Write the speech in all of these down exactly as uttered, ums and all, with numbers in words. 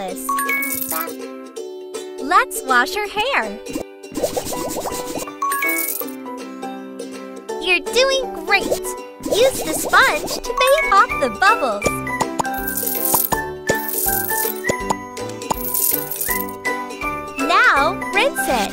Alice. Let's wash her hair. You're doing great. Use the sponge to bathe off the bubbles. Now rinse it.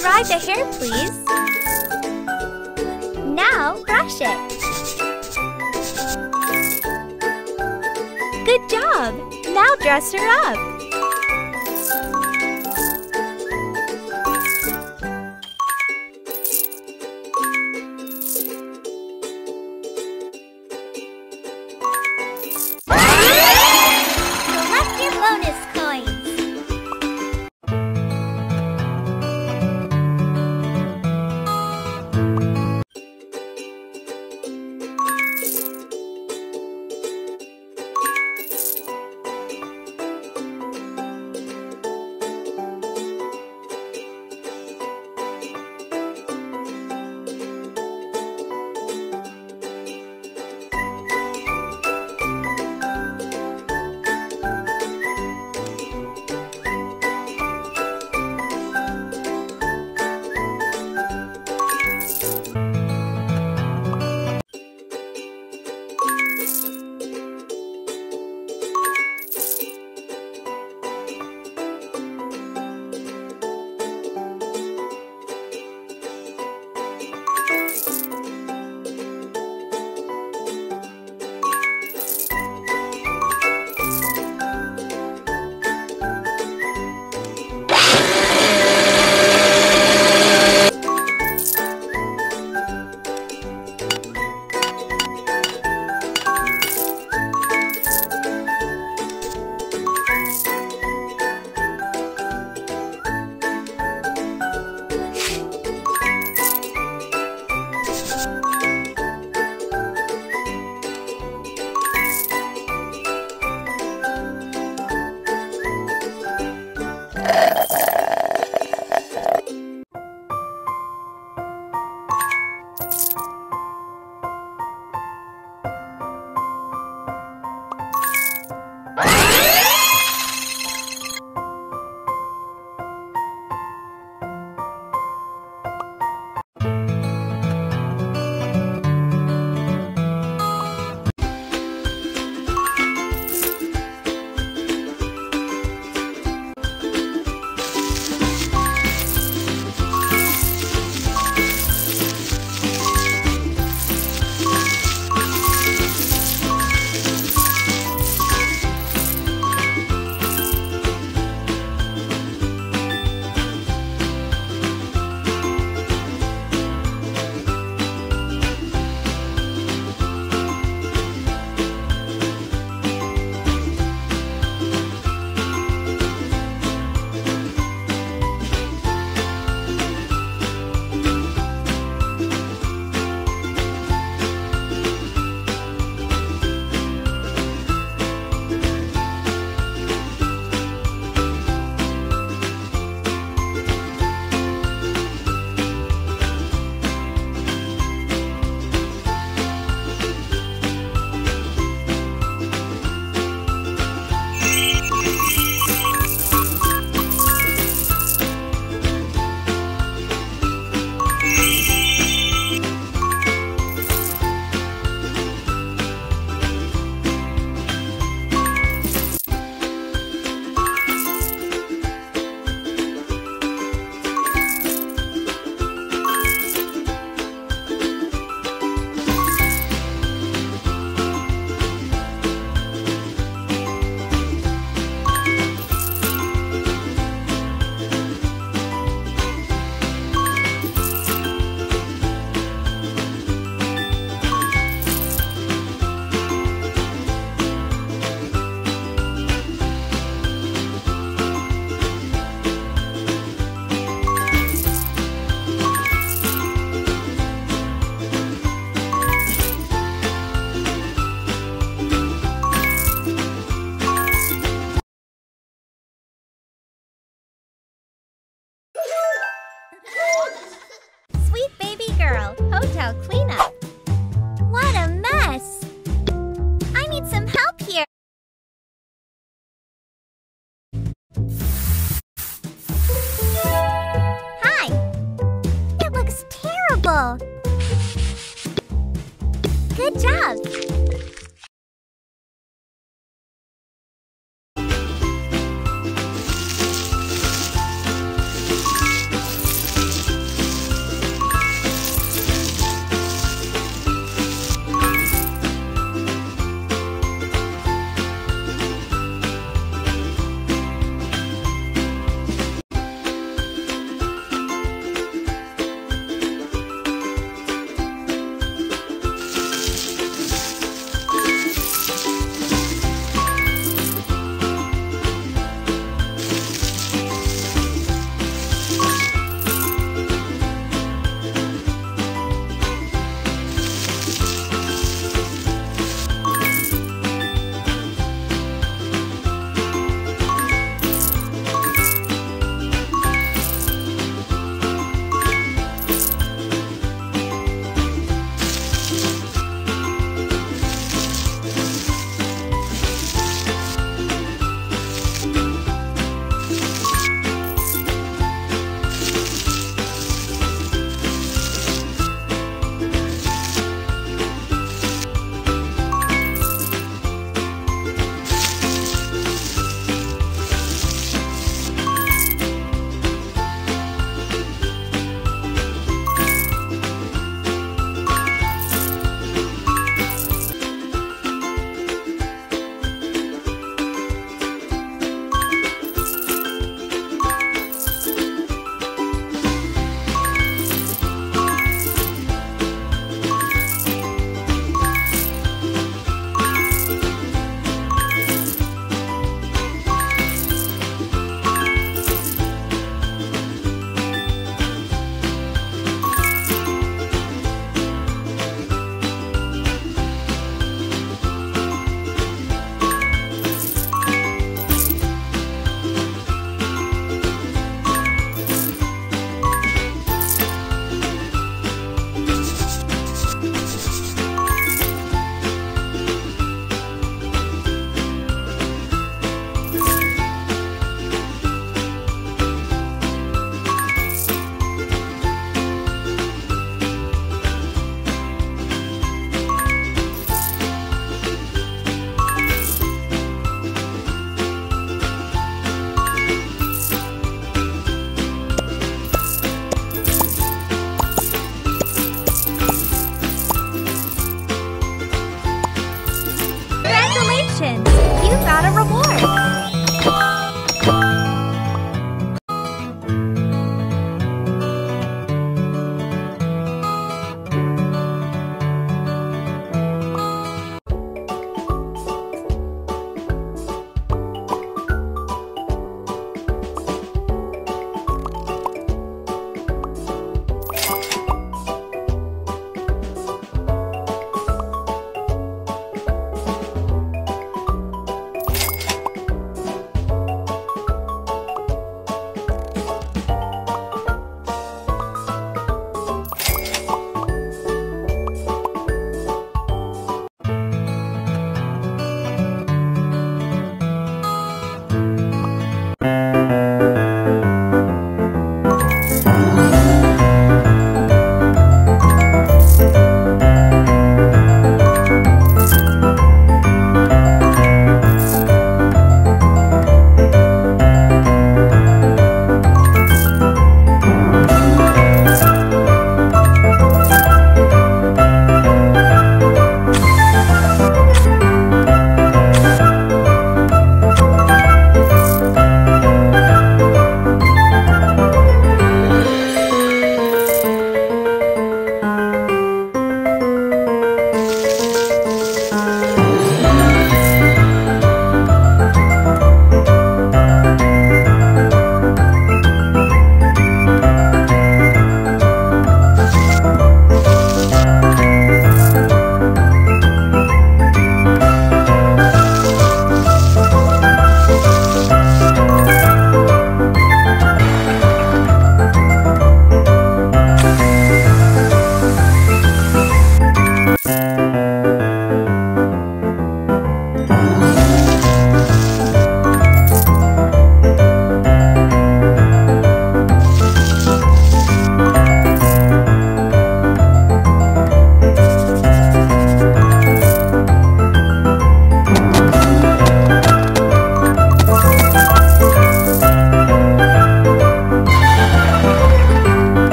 Dry the hair, please. Now brush it. Good job. Now dress her up. Collect your bonus coins. hotel cleanup. What a mess! I need some help here. Hi! It looks terrible. Good job.